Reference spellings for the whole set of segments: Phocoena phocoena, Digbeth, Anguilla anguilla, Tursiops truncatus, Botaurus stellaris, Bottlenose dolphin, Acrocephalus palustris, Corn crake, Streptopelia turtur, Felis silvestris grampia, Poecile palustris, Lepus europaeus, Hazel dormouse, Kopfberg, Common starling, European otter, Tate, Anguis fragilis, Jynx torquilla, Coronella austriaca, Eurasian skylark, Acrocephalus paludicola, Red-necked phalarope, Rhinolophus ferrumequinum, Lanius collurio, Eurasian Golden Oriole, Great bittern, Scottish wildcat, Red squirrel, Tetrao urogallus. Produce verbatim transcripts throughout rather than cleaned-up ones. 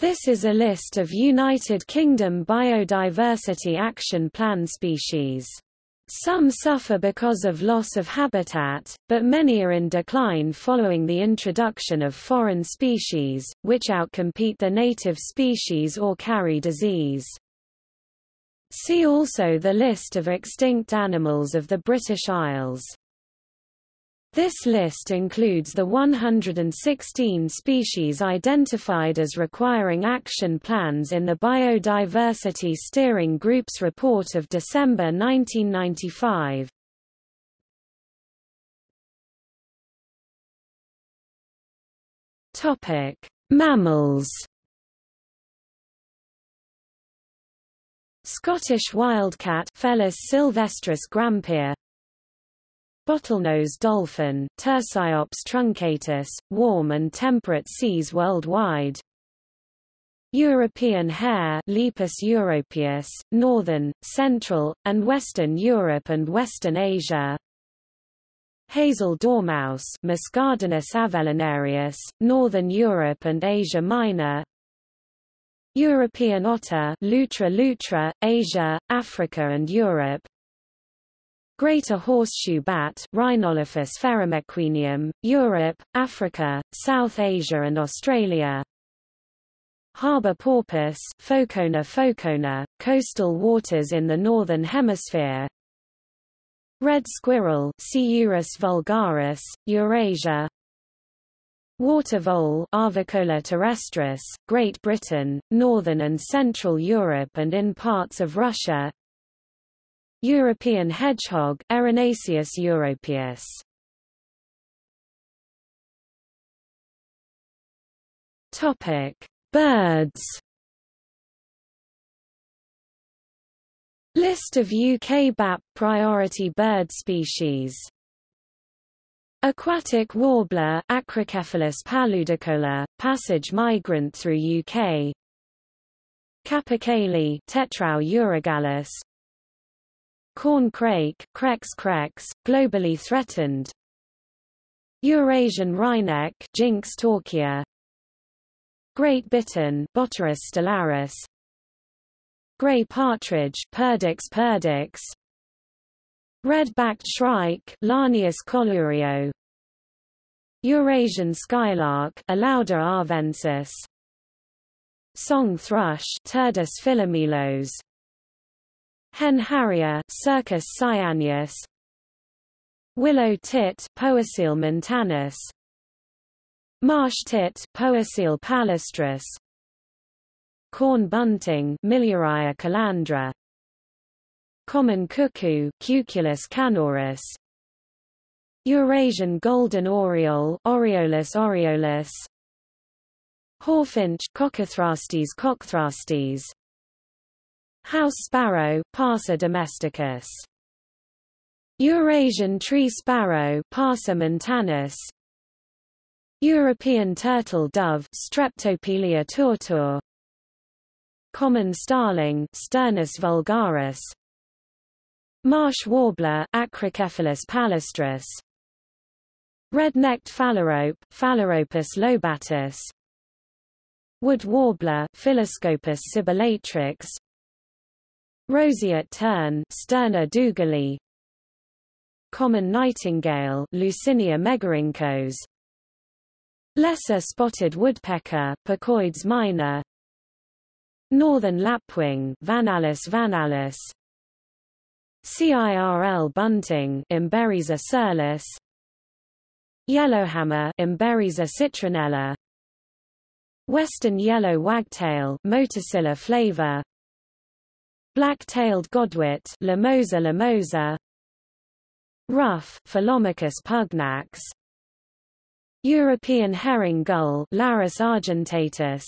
This is a list of United Kingdom Biodiversity Action Plan species. Some suffer because of loss of habitat, but many are in decline following the introduction of foreign species, which outcompete the native species or carry disease. See also the list of extinct animals of the British Isles. This list includes the one hundred sixteen species identified as requiring action plans in the Biodiversity Steering Group's report of December nineteen ninety-five. Topic: Mammals. Scottish wildcat, Felis silvestris grampia. Bottlenose dolphin, Tursiops truncatus, warm and temperate seas worldwide. European hare, Lepus europaeus, northern, central, and western Europe and western Asia. Hazel dormouse, Muscardinus avellinarius, northern Europe and Asia Minor. European otter, Lutra lutra, Asia, Africa and Europe. Greater horseshoe bat, Rhinolophus ferrumequinum, Europe, Africa, South Asia and Australia. Harbour porpoise, Phocoena phocoena, coastal waters in the northern hemisphere. Red squirrel, Sciurus vulgaris, Eurasia. Water vole, Arvicola terrestris, Great Britain, northern and central Europe and in parts of Russia. European hedgehog, Erinaceus europaeus. Topic: Birds. List of U K B A P priority bird species. Aquatic warbler, Acrocephalus paludicola, passage migrant through U K. Capercaillie, Tetrao urogallus. Corn crake, crex crex, globally threatened. Eurasian wren, Jynx torquilla. Great bittern, Botaurus stellaris. Grey partridge, Perdix perdix. Red-backed shrike, Lanius collurio. Eurasian skylark, Alauda arvensis. Song thrush, Turdus philomelos. Hen harrier, Circus cyaneus. Willow tit, Poecile montanus. Marsh tit, Poecile palustris. Corn bunting, Miliaria calandra. Common cuckoo, Cuculus canorus. Eurasian golden oriole, Oriolus aureolus. Hawfinch, Cocothrastes cocothrastes. House sparrow, Passer domesticus. Eurasian tree sparrow, Passer montanus. European turtle dove, Streptopelia turtur. Common starling, Sternus vulgaris. Marsh warbler, Acrocephalus palustris. Red-necked phalarope, Phalaropus lobatus. Wood warbler, Philoscopus sibilatrix. Roseate tern, Sterna dougalii. Common nightingale, Lucinia megarincos. Lesser spotted woodpecker, Picoides minor. Northern lapwing, Vanallus vanallus. Cirl bunting, Imberisa surlis. Yellowhammer, Imberisa citronella. Western yellow wagtail, Motacilla flava. Black-tailed godwit, Limosa limosa. Ruff, Philomachus pugnax. European herring gull, Larus argentatus.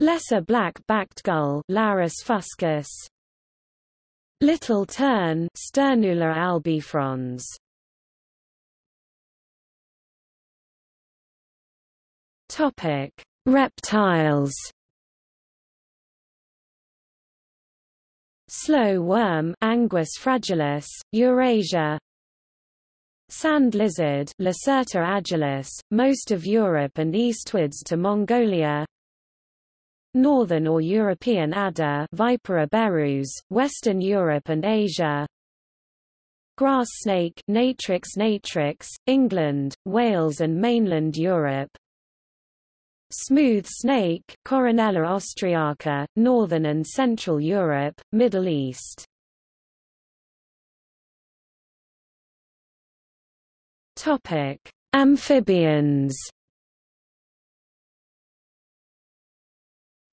Lesser black-backed gull, Larus fuscus. Little tern, Sternula albifrons. Topic: Reptiles. Slow worm, Anguis fragilis, Eurasia. Sand lizard, Lacerta agilis, most of Europe and eastwards to Mongolia. Northern or European adder, Vipera berus, Western Europe and Asia. Grass snake, Natrix natrix, England, Wales and mainland Europe. Smooth snake, Coronella austriaca, Northern and Central Europe, Middle East. Topic: Amphibians.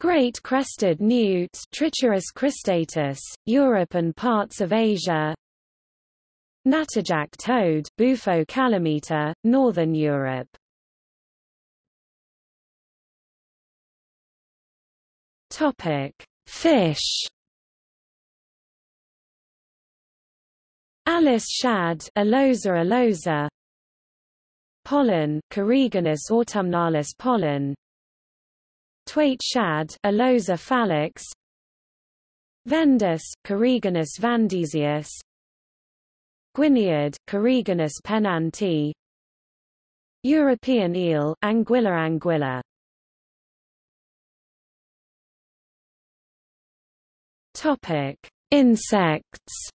Great crested newt, Trichurus cristatus, Europe and parts of Asia. Natterjack toad, Bufo calamita, Northern Europe. Topic: Fish. Alice shad, Alosa alosa. Pollen, Coregonus autumnalis pollen. Thwaite shad, Alosa phallax. Vendus, Coregonus vandesius. Guineard, Coregonus pennanti. European eel, Anguilla anguilla. Topic: Insects.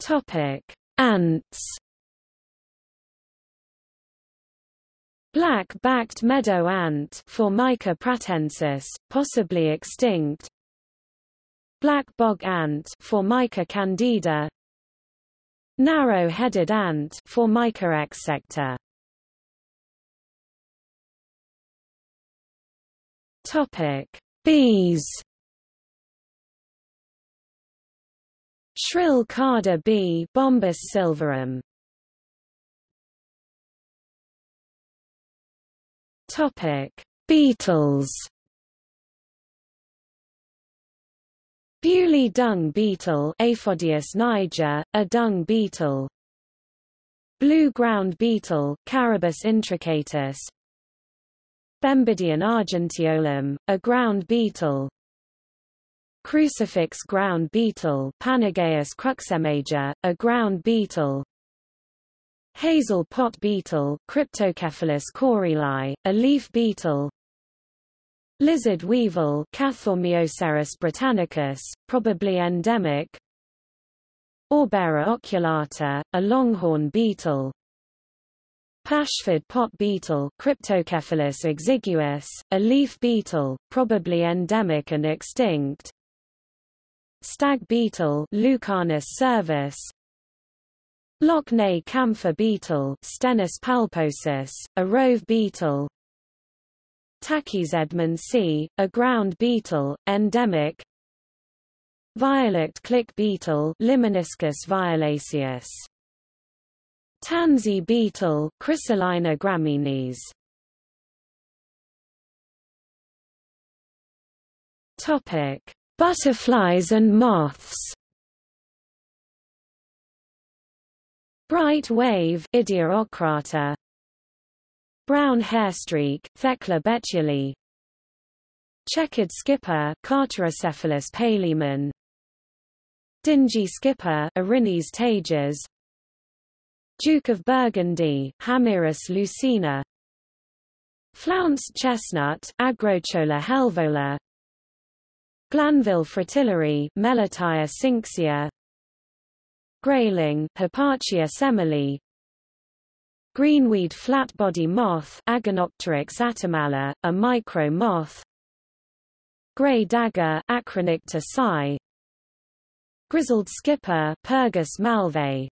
Topic: Ants. Black-backed meadow ant, Formica pratensis, possibly extinct. Black bog ant, Formica candida. Narrow-headed ant, Formica exsecta. Topic: Bees. Shrill carder bee, Bombus silverum. Topic: Beetles. Bewley dung beetle, Aphodius niger, a dung beetle. Blue ground beetle, Carabus intricatus. Bembidion argentiolum, a ground beetle. Crucifix ground beetle, Panageus cruxemajor, a ground beetle. Hazel pot beetle, Cryptocephalus corioli, a leaf beetle. Lizard weevil, Cathormioceros britannicus, probably endemic. Orbera oculata, a longhorn beetle. Pashford pot beetle, Cryptocephalus exiguus, a leaf beetle, probably endemic and extinct. Stag beetle, Lucanus cervus. Lochnae camphor beetle, Stenus palposus, a rove beetle. Tachys edmondsii, a ground beetle, endemic. Violet click beetle, Liminiscus violaceus. Tansy beetle, Chrysolina graminis. Topic: Butterflies and moths. Bright wave, Idia ocrata. Brown hairstreak, Thecla betulae. Checkered skipper, Carterocephalus paleman. Dingy skipper, Erinaceus tages. Duke of Burgundy, Hammerus lucina. Flounced chestnut, Agrochola helvola. Glanville fritillary, Melatia cinxia. Grayling, Hypachia semele. Greenweed flatbody moth, Agonopteryx atamala, a micro moth. Grey dagger, Acronicta psi. Grizzled skipper, Purgus malvae.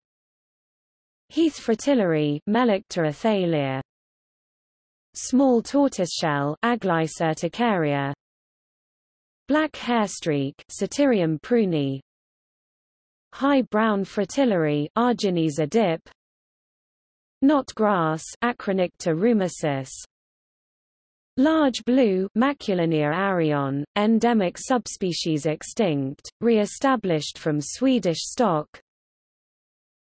Heath fritillary, Melectera thalia. Small tortoiseshell, Aglys urticaria. Black hairstreak, Satyrium pruni. High brown fritillary, Arginisa dip. Knot grass, Acronicta rumosus. Large blue, Maculinia arion, endemic subspecies extinct, re-established from Swedish stock.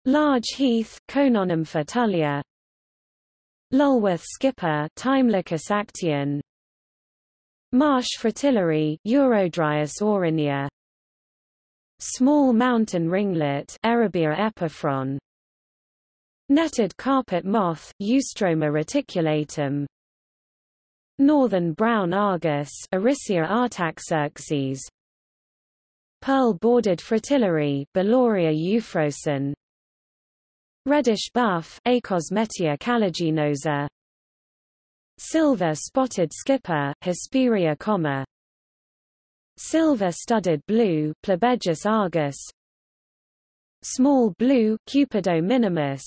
Large heath, Cononum fertulia. Lulworth skipper, Tymlochus actian. Marsh fritillary, Eurodryas aurinia. Small mountain ringlet, Erebia epiphron. Netted carpet moth, Eustroma reticulatum. Northern brown argus, Arisia artaxerxes. Pearl-bordered fritillary, Beloria euphrosin. Reddish buff, Acosmetia caliginosa. Silver-spotted skipper, Hesperia comma. Silver-studded blue, Plebejus argus. Small blue, Cupido minimus.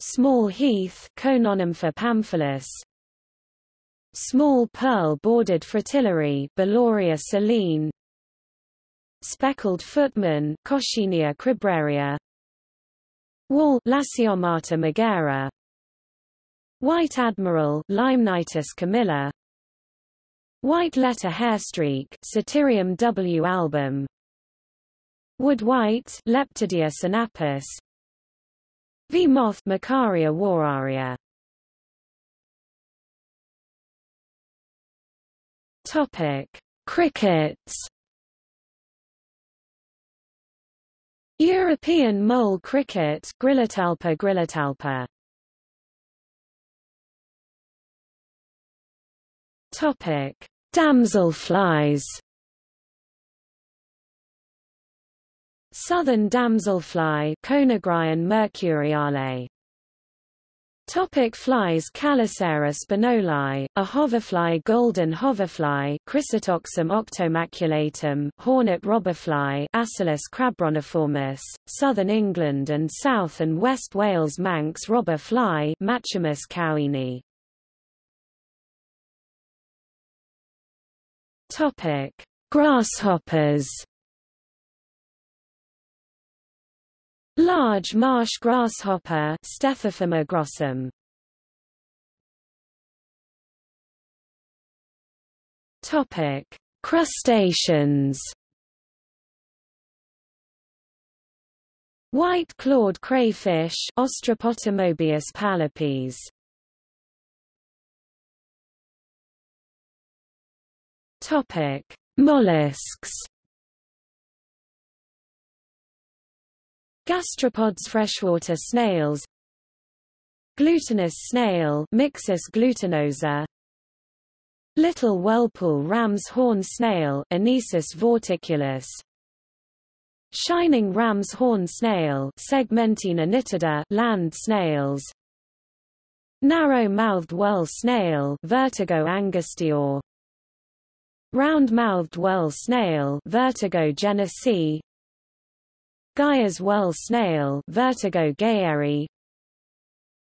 Small heath, Cononympha pamphilus. Small pearl-bordered fritillary, Beloria saline. Speckled footman, Coccinea cribraria. Wall, Lasiomata megara. White admiral, Limnitis camilla. White letter hairstreak, Cetirium W. album. Wood white, Leptidia sinapis. V. moth, Macaria wararia. Topic: Crickets. European mole cricket, Grillotalpa grillotalpa. Topic: Damselflies. Southern damselfly, Conagrian mercuriale. Topic: Flies. Calicera spinoli, a hoverfly, golden hoverfly, Chrysotoxum octomaculatum, hornet robberfly, Acilus crabroniformis. Southern England and South and West Wales Manx robber fly, Machimus cowini. Topic: Grasshoppers. Large marsh grasshopper, Stethophyma grossum. Topic: Crustaceans. White-clawed crayfish, Ostropotomobius palipes. Topic: Mollusks. Gastropods, freshwater snails. Glutinous snail, Mixus glutinosa. Little whirlpool ram's horn snail, Anisus vorticulus. Shining ram's horn snail, Segmentina nitida. Land snails. Narrow-mouthed whirl snail, Vertigo angustior. Round-mouthed whirl snail, Vertigo genesi. Gaia's whirl snail, Vertigo gaieri.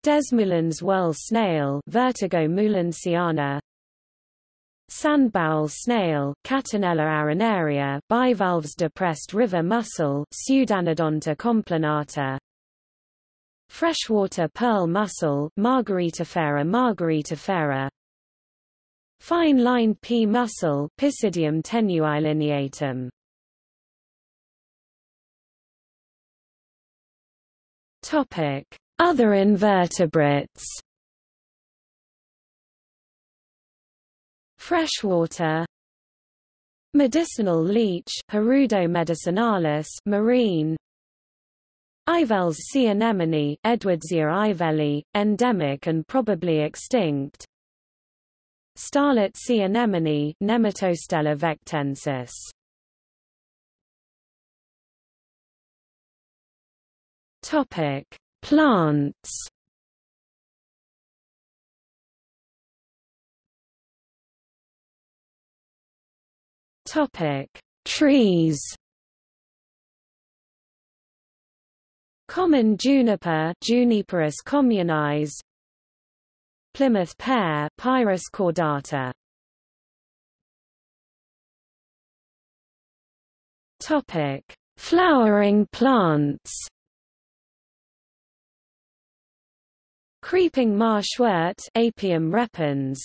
Desmoulin's whirl snail, Vertigo moulinsiana. Sandbowl snail, Catenella arenaria. Bivalve's depressed river mussel, Pseudanodonta complanata. Freshwater pearl mussel, Margaritifera margaritifera. Fine-lined pea mussel, Pisidium tenuilineatum. Topic: Other invertebrates. Freshwater. Medicinal leech, Harudo medicinalis, marine. Ivell's sea anemone, Edwardsia ivelli, endemic and probably extinct. Starlet sea anemone, Nematostella vectensis. Topic: Plants. Topic: Trees. Common juniper, Juniperus communis. Plymouth pear, Pyrus cordata. Topic: Flowering plants. Creeping marshwort, Apium repens.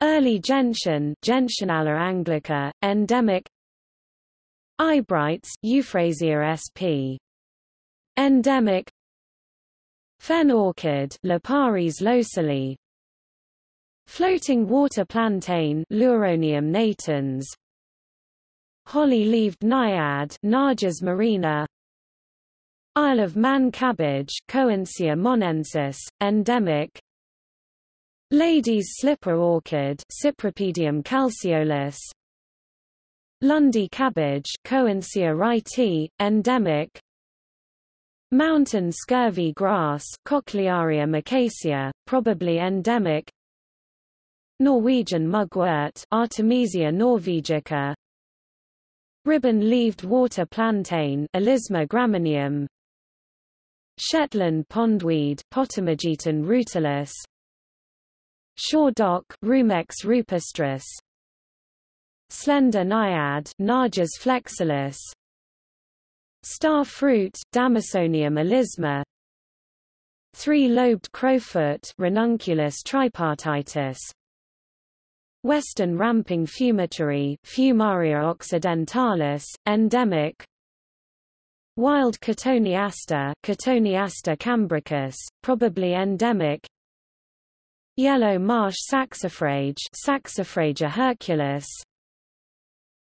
Early gentian, Gentianella anglica, endemic. Eyebrights, Euphrasia sp. Endemic. Fen orchid, Liparis locally. Floating water plantain, Lauronium natans. Holly-leaved naiad, Narges marina. Isle of Man cabbage, Coensia monensis, endemic. Lady's slipper orchid, Cypripedium calceolus. Lundy cabbage, Coensia rhytii, endemic. Mountain scurvy grass, Cochlearia macacia, probably endemic. Norwegian mugwort, Artemisia norvegica. Ribbon-leaved water plantain, Elisma gramineum. Shetland pondweed, Potamogeton rutilus. Shore dock, Rumex rupestris. Slender naiad, Narges flexilis. Star fruit, Damasonium elisma. Three-lobed crowfoot, Ranunculus tripartitus. Western ramping fumitory, Fumaria occidentalis, endemic. Wild Cotoneaster, Cotoneaster cambricus, probably endemic. Yellow marsh saxifrage, Saxifraga herculis.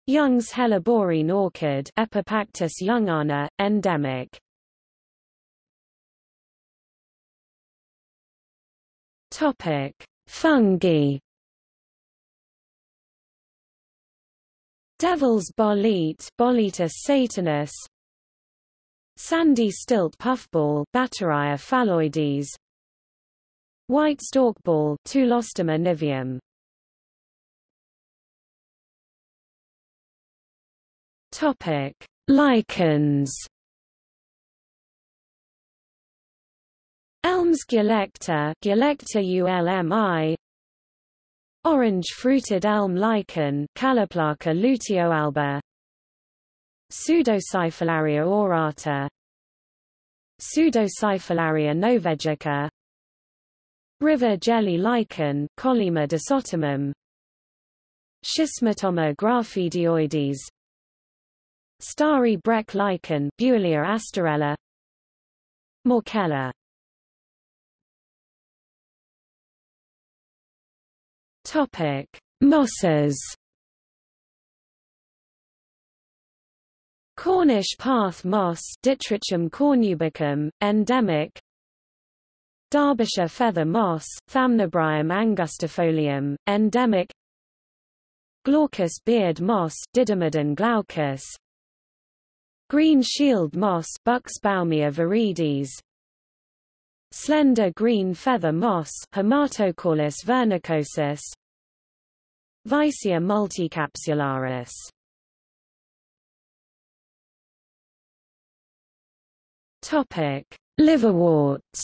Young's helleborine orchid, Epipactis youngana, endemic. Topic: Fungi. Devil's bolete, Boletus satanus. Sandy stilt puffball, Bataria phalloides. White stalkball, Tulostoma niveum. Topic: Lichens. Elms Gielecta, Gielecta ulmi. Orange-fruited elm lichen, Caloplaca luteoalba. Pseudocyphalaria aurata. Pseudocyphalaria novegica. River jelly lichen, Collima disotomum. Schismatoma graphidioides. Starry breck lichen, Buellia asterella. Morchella. Topic: Mosses. Cornish path moss, Ditrichum cornubicum, endemic. Derbyshire feather moss, Thamnobrium angustifolium, endemic. Glaucus beard moss, Didymodon glaucus. Green shield moss, Buxbaumia viridis. Slender green feather moss, Haematocorlus vernicosus. Vicia multicapsularis. Topic: Liverworts.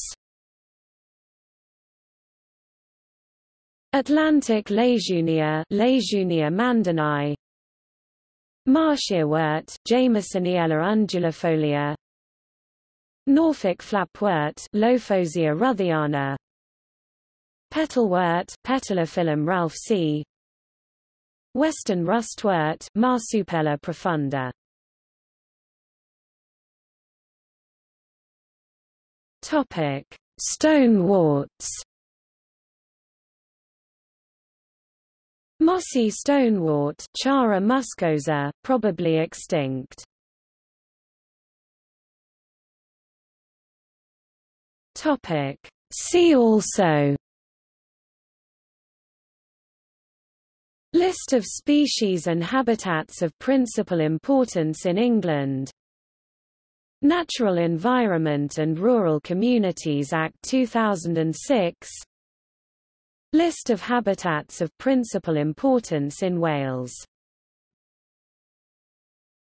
Atlantic Lejunia, Lejunia mandani. Marshierwort, Jamesoniella ungulifolia. Norfolk flapwort, Lophosia ruthiana. Petalwort, Petalophyllum ralphii. Western rustwort, Marsupela profunda. Topic: Stoneworts. Mossy stonewort, Chara muscosa, probably extinct. Topic: See also. List of species and habitats of principal importance in England. Natural Environment and Rural Communities Act two thousand six. List of habitats of principal importance in Wales.